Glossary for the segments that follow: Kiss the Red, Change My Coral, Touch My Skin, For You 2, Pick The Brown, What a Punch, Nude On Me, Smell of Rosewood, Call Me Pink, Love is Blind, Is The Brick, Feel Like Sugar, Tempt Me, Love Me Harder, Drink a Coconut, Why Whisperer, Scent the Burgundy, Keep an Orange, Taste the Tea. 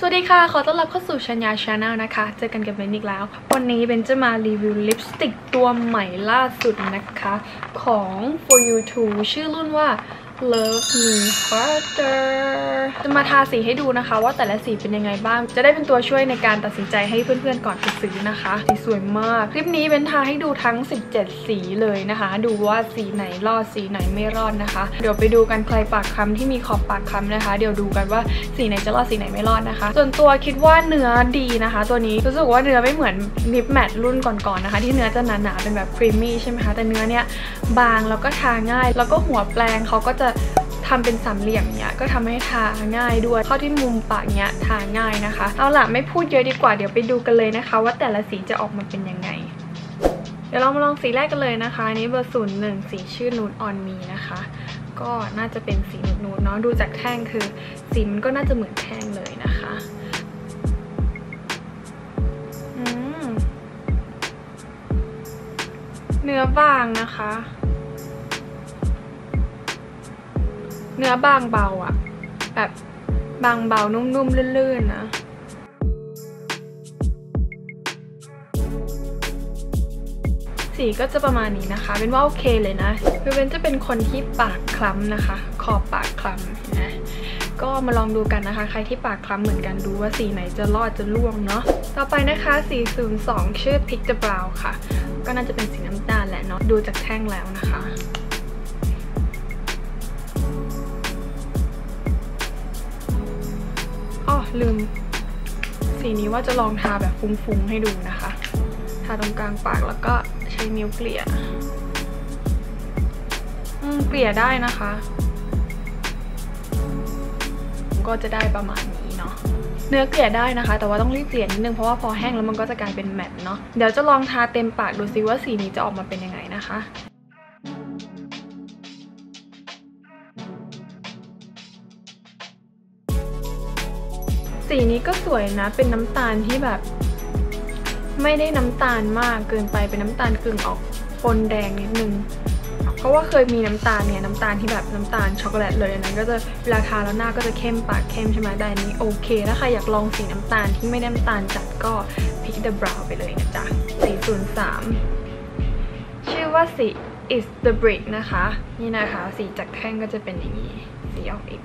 สวัสดีค่ะขอต้อนรับเข้าสู่ชัญญา Channel นะคะเจอกันกับเบนอีกแล้ววันนี้เบนจะมารีวิวลิปสติกตัวใหม่ล่าสุดนะคะของ For You 2 ชื่อรุ่นว่า Love Me Harder จะมาทาสีให้ดูนะคะว่าแต่ละสีเป็นยังไงบ้างจะได้เป็นตัวช่วยในการตัดสินใจให้เพื่อนๆก่อนจะซื้อนะคะสีสวยมากคลิปนี้เบนทาให้ดูทั้ง17สีเลยนะคะดูว่าสีไหนรอดสีไหนไม่รอดนะคะเดี๋ยวไปดูกันใครปากคล้ำที่มีขอบปากคล้ำนะคะเดี๋ยวดูกันว่าสีไหนจะรอดสีไหนไม่รอดนะคะส่วนตัวคิดว่าเนื้อดีนะคะตัวนี้รู้สึกว่าเนื้อไม่เหมือนลิปแมทรุ่นก่อนๆนะคะที่เนื้อจะหนาๆเป็นแบบครีมมี่ใช่ไหมคะแต่เนื้อเนี้ยบางแล้วก็ทาง่ายแล้วก็หัวแปรงเขาก็จะทำเป็นสามเหลี่ยมเนี้ยก็ทำให้ทาง่ายด้วยเข้าที่มุมปากเนี้ยทาง่ายนะคะเอาล่ะไม่พูดเยอะดีกว่าเดี๋ยวไปดูกันเลยนะคะว่าแต่ละสีจะออกมาเป็นยังไงเดี๋ยวเรามาลองสีแรกกันเลยนะคะอันนี้เบอร์01สีชื่อนูดออนมีนะคะก็น่าจะเป็นสีนูดเนาะดูจากแท่งคือสีมันก็น่าจะเหมือนแท่งเลยนะคะเนื้อบางนะคะเนื้อบางเบาอะแบบบางเบานุ่มๆลื่นๆนะสีก็จะประมาณนี้นะคะเป็นว่าโอเคเลยนะคือเป็นจะเป็นคนที่ปากคล้ำนะคะขอบปากคล้ำนะก็มาลองดูกันนะคะใครที่ปากคล้ำเหมือนกันดูว่าสีไหนจะรอดจะล่วงเนาะต่อไปนะคะ402ชื่อพิกเดอะบราวน์ค่ะก็น่าจะเป็นสีน้ำตาลแหละเนาะดูจากแท่งแล้วนะคะอ๋อลืมสีนี้ว่าจะลองทาแบบฟุ้งๆให้ดูนะคะทาตรงกลางปากแล้วก็ใช้นิ้วเกลี่ยเกลี่ยได้นะคะก็จะได้ประมาณนี้เนาะเนื้อเกลี่ยได้นะคะแต่ว่าต้องรีบเกลี่ยนิดนึงเพราะว่าพอแห้งแล้วมันก็จะกลายเป็นแมตต์เนาะเดี๋ยวจะลองทาเต็มปากดูซิว่าสีนี้จะออกมาเป็นยังไงนะคะสีนี้ก็สวยนะเป็นน้ำตาลที่แบบไม่ได้น้ำตาลมากเกินไปเป็นน้ำตาลกึ่งออกปนแดงนิดนึงเพราะว่าเคยมีน้ำตาลเนี่ยน้ำตาลที่แบบน้ำตาลช็อกโกแลตเลยอันนั้นก็จะเวลาทาแล้วหน้าก็จะเข้มปากเข้มใช่ไหมแต่อันนี้โอเคถ้าใครอยากลองสีน้ำตาลที่ไม่น้ำตาลจัดก็พิกเดอะบราวน์ไปเลยนะจ๊ะ403ชื่อว่าสี is the brick นะคะนี่นะคะสีจากแท่งก็จะเป็นอย่างนี้สีออกอิด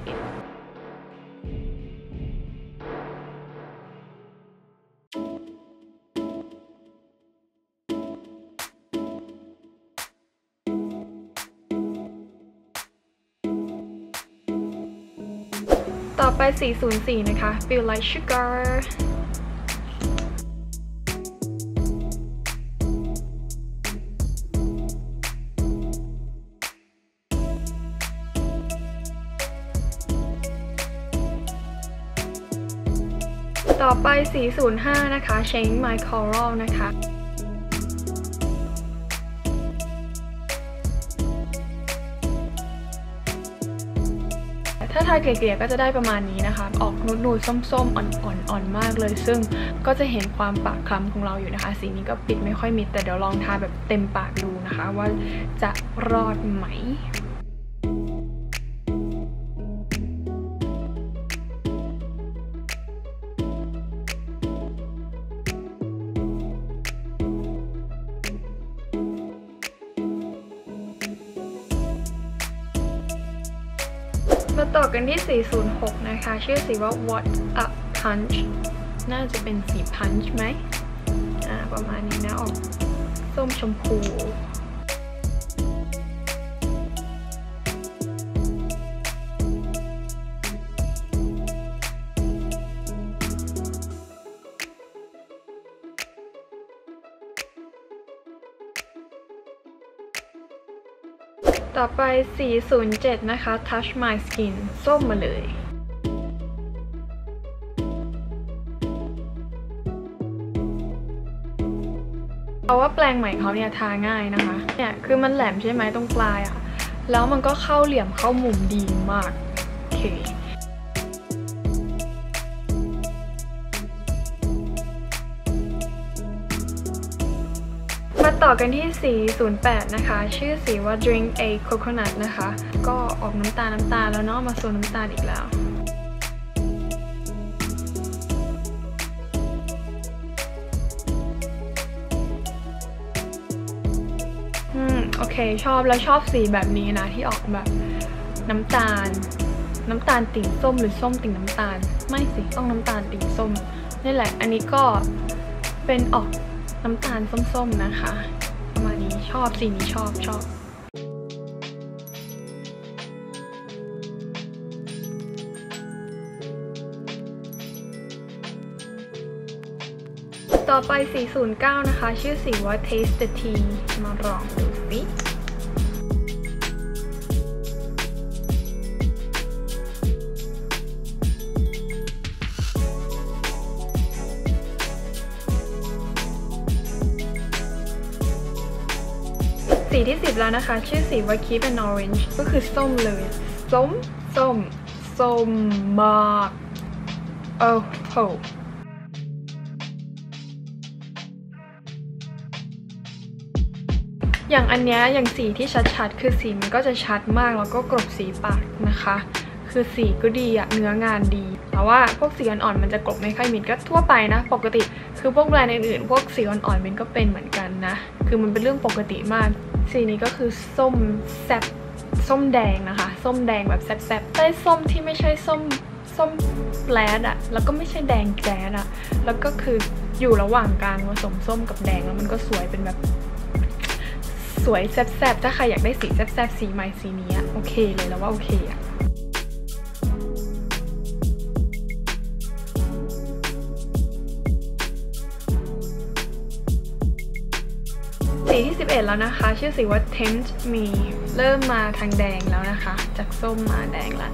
ต่อไป404นะคะ Feel Like Sugar ต่อไป405นะคะ Change My Coral นะคะถ้าทาเกลี่ยก็จะได้ประมาณนี้นะคะออกนูดๆส้มๆอ่อนๆมากเลยซึ่งก็จะเห็นความปากคล้ำของเราอยู่นะคะสีนี้ก็ปิดไม่ค่อยมิดแต่เดี๋ยวลองทาแบบเต็มปากดูนะคะว่าจะรอดไหมมาต่อกันที่406นะคะชื่อสีว่า What a Punch น่าจะเป็นสี Punch ไหมประมาณนี้นะออกส้มชมพูต่อไป407นะคะ Touch My Skin ส้มมาเลยเพราะว่าแปรงใหม่เขาเนี่ยทาง่ายนะคะเนี่ยคือมันแหลมใช่ไหมตรงปลายอะแล้วมันก็เข้าเหลี่ยมเข้ามุมดีมากโอเคมาต่อกันที่408นะคะชื่อสีว่า Drink a Coconut นะคะก็ออกน้ำตาลแล้วเนาะมาสู่น้ำตาลอีกแล้ว เคชอบแล้วชอบสีแบบนี้นะที่ออกแบบน้ำตาลติ่งส้มหรือส้มติ่งน้ำตาลไม่สิต้องน้ำตาลติ่งส้มนี่แหละอันนี้ก็เป็นออกน้ำตาลส้มๆนะคะประมาณนี้ชอบสีนี้ชอบต่อไป409นะคะชื่อสีว่า Taste the Tea มาลองดูสิสีที่10แล้วนะคะชื่อสีว่า Keep an Orange ก็คือส้มเลยส้มมากโอ้โหอย่างอันเนี้ยอย่างสีที่ชัดๆคือสีมันก็จะชัดมากแล้วก็กลบสีปากนะคะคือสีก็ดีอะเนื้องานดีแต่ว่าพวกสีอ่อนๆมันจะกลบไม่ค่อยมิดก็ทั่วไปนะปกติคือพวกแบรนด์อื่นๆพวกสีอ่อนๆมันก็เป็นเหมือนกันนะคือมันเป็นเรื่องปกติมากสีนี้ก็คือส้มแซบส้มแดงนะคะส้มแดงแบบแซบๆใต้ส้มที่ไม่ใช่ส้มแปลดอะแล้วก็ไม่ใช่แดงแจ๊ดอะแล้วก็คืออยู่ระหว่างกลางผสมส้มกับแดงแล้วมันก็สวยเป็นแบบสวยแซ่บๆถ้าใครอยากได้สีแซ่บๆสีใหม่สีนี้โอเคเลยแล้วว่าโอเคอะสีที่11แล้วนะคะชื่อสีว่า Tempt Me เริ่มมาทางแดงแล้วนะคะจากส้มมาแดงละ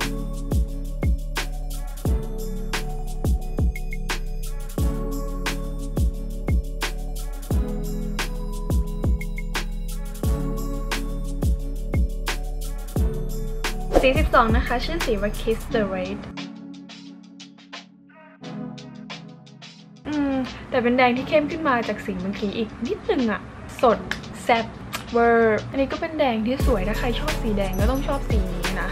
สี12นะคะชื่อสีว่า Kiss the Red แต่เป็นแดงที่เข้มขึ้นมาจากสีเมื่อกี้อีกนิดนึงอะสดแซ่บเวอร์อันนี้ก็เป็นแดงที่สวยถ้าใครชอบสีแดงก็ต้องชอบสีนี้นะ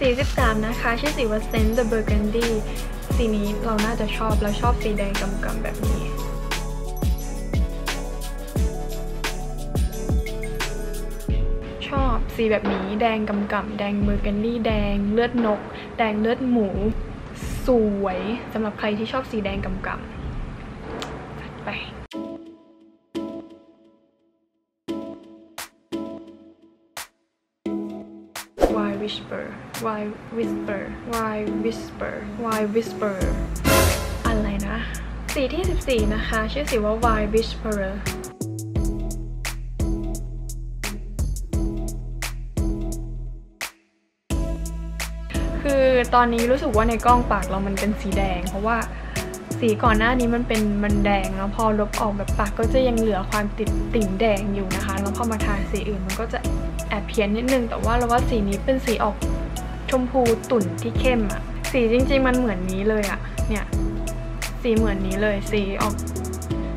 43นะคะชื่อสีว่า Scent the Burgundy สีนี้เราน่าจะชอบแล้วชอบสีแดงกำๆแบบนี้สีแบบนี้แดงกำๆแดงเบอร์กันดี้แดงเลือดนกแดงเลือดหมูสวยสำหรับใครที่ชอบสีแดงกำๆจัดไปWhy whisper Why whisper Why whisper Why whisper อะไรนะสีที่14นะคะชื่อสีว่า Why whispererคือตอนนี้รู้สึกว่าในกล้องปากเรามันเป็นสีแดงเพราะว่าสีก่อนหน้านี้มันเป็นแดงแล้วพอลบออกแบบปากก็จะยังเหลือความติ่งแดงอยู่นะคะแล้วพอมาทาสีอื่นมันก็จะแอบเพี้ยนนิดนึงแต่ว่าเราว่าสีนี้เป็นสีออกชมพูตุ่นที่เข้มอะสีจริงๆมันเหมือนนี้เลยอะเนี่ยสีเหมือนนี้เลยสีออก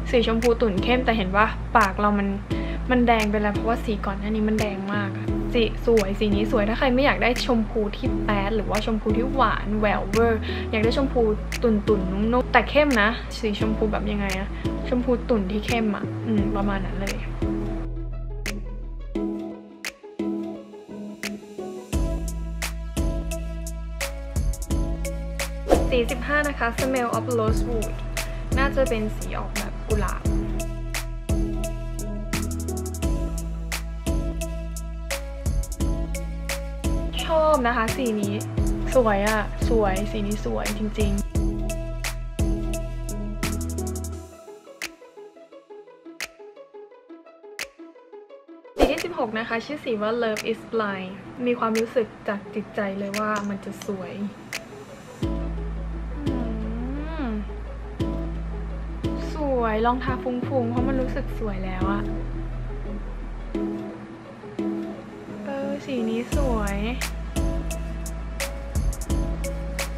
สีชมพูตุ่นเข้มแต่เห็นว่าปากเรามันแดงไปแล้วเพราะว่าสีก่อนหน้านี้มันแดงมากสีสวยสีนี้สวยถ้าใครไม่อยากได้ชมพูที่แปดหรือว่าชมพูที่หวานแหววเวอร์อยากได้ชมพูตุ่นนุ่มๆแต่เข้มนะสีชมพูแบบยังไงอะชมพูตุ่นที่เข้มอะประมาณนั้นเลย45นะคะ Smell of Rosewood น่าจะเป็นสีออกแบบกุหลาบชอบนะคะสีนี้สวยอะสวยสีนี้สวยจริงๆสีที่16นะคะชื่อสีว่า Love is Blind มีความรู้สึกจากจิตใจเลยว่ามันจะสวยสวยลองทาฟุ้งๆเพราะมันรู้สึกสวยแล้วอะสีนี้สวย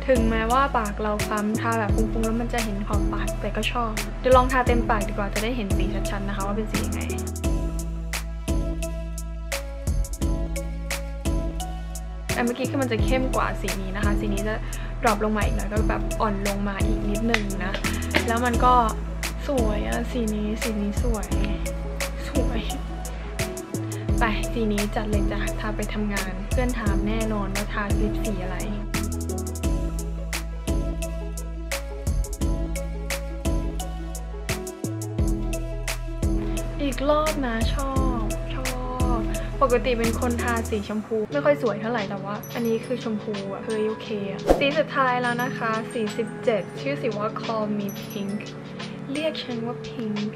ถึงแม้ว่าปากเราคล้ำทาแบบฟุ้งๆแล้วมันจะเห็นขอบปากแต่ก็ชอบเดี๋ยวลองทาเต็มปากดีกว่าจะได้เห็นสีชัดๆนะคะว่าเป็นสียังไง เมื่อกี้คือมันจะเข้มกว่าสีนี้นะคะสีนี้จะดรอปลงมาอีกหน่อยก็แบบอ่อนลงมาอีกนิดนึงนะแล้วมันก็สวยอะสีนี้สวยไปสีนี้จัดเลยจ้ะทาไปทำงานเพื่อนถามแน่นอนว่าทาลิปสีอะไรอีกรอบนะชอบปกติเป็นคนทาสีชมพูไม่ค่อยสวยเท่าไหร่แต่ว่าอันนี้คือชมพูอะคือโอเคอะสีสุดท้ายแล้วนะคะสี17ชื่อสีว่า Call Me Pink เรียกฉันว่า Pink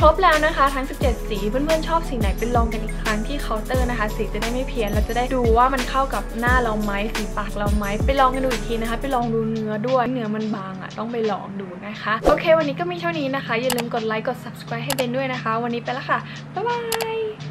ครบแล้วนะคะทั้ง17สีเพื่อนๆชอบสีไหนเป็นลองกันอีกครั้งที่เคาน์เตอร์นะคะสีจะได้ไม่เพี้ยนเราจะได้ดูว่ามันเข้ากับหน้าเราไหมสีปากเราไหมไปลองกันดูอีกทีนะคะไปลองดูเนื้อด้วยเนื้อมันบางอ่ะต้องไปลองดูนะคะโอเควันนี้ก็มีเท่านี้นะคะอย่าลืมกดไลค์กด subscribe ให้เบนด้วยนะคะวันนี้ไปแล้วค่ะบ๊ายบาย